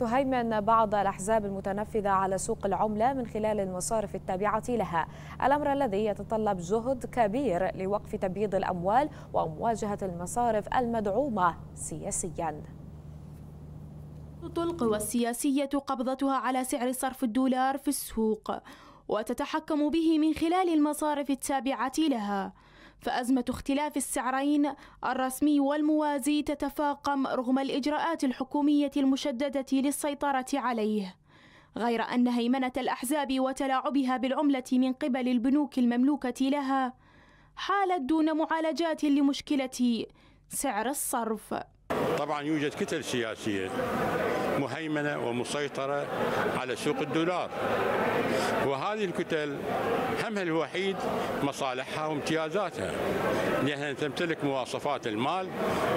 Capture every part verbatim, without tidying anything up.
تهيمن بعض الأحزاب المتنفذة على سوق العملة من خلال المصارف التابعة لها، الأمر الذي يتطلب جهد كبير لوقف تبييض الأموال ومواجهة المصارف المدعومة سياسياً. القوى السياسية قبضتها على سعر صرف الدولار في السوق وتتحكم به من خلال المصارف التابعة لها، فأزمة اختلاف السعرين الرسمي والموازي تتفاقم رغم الإجراءات الحكومية المشددة للسيطرة عليه، غير أن هيمنة الأحزاب وتلاعبها بالعملة من قبل البنوك المملوكة لها حالت دون معالجات لمشكلة سعر الصرف. طبعا يوجد كتل سياسية مهيمنة ومسيطرة على سوق الدولار، وهذه الكتل همها الوحيد مصالحها وامتيازاتها، لأنها تمتلك مواصفات المال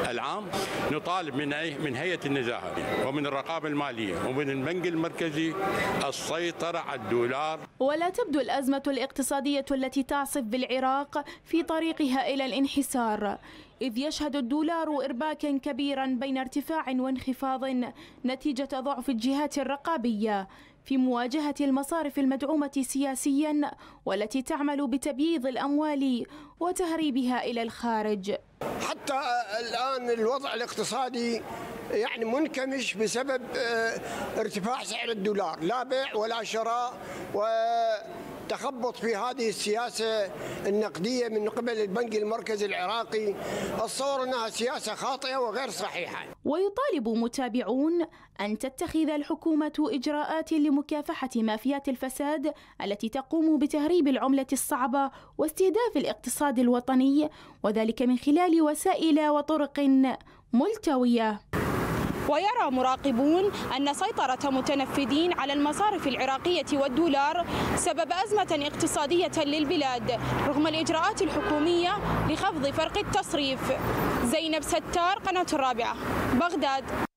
العام. نطالب من من هيئة النزاهة ومن الرقابة المالية ومن البنك المركزي السيطرة على الدولار. ولا تبدو الأزمة الاقتصادية التي تعصف بالعراق في طريقها إلى الانحسار، إذ يشهد الدولار إرباكا كبيرا بين ارتفاع وانخفاض نتيجة ضعف الجهات الرقابية في مواجهة المصارف المدعومة سياسيا والتي تعمل بتبييض الأموال وتهريبها إلى الخارج. حتى الآن الوضع الاقتصادي يعني منكمش بسبب ارتفاع سعر الدولار، لا بيع ولا شراء، وتخبط في هذه السياسة النقدية من قبل البنك المركزي العراقي. الصور أنها سياسة خاطئة وغير صحيحة. ويطالب متابعون أن تتخذ الحكومة إجراءات لمكافحة مافيات الفساد التي تقوم بتهريب العملة الصعبة واستهداف الاقتصاد الوطني، وذلك من خلال وسائل وطرق ملتوية. ويرى مراقبون أن سيطرة متنفذين على المصارف العراقية والدولار سبب أزمة اقتصادية للبلاد رغم الإجراءات الحكومية لخفض فرق التصريف. زينب ستار، قناة الرابعة، بغداد.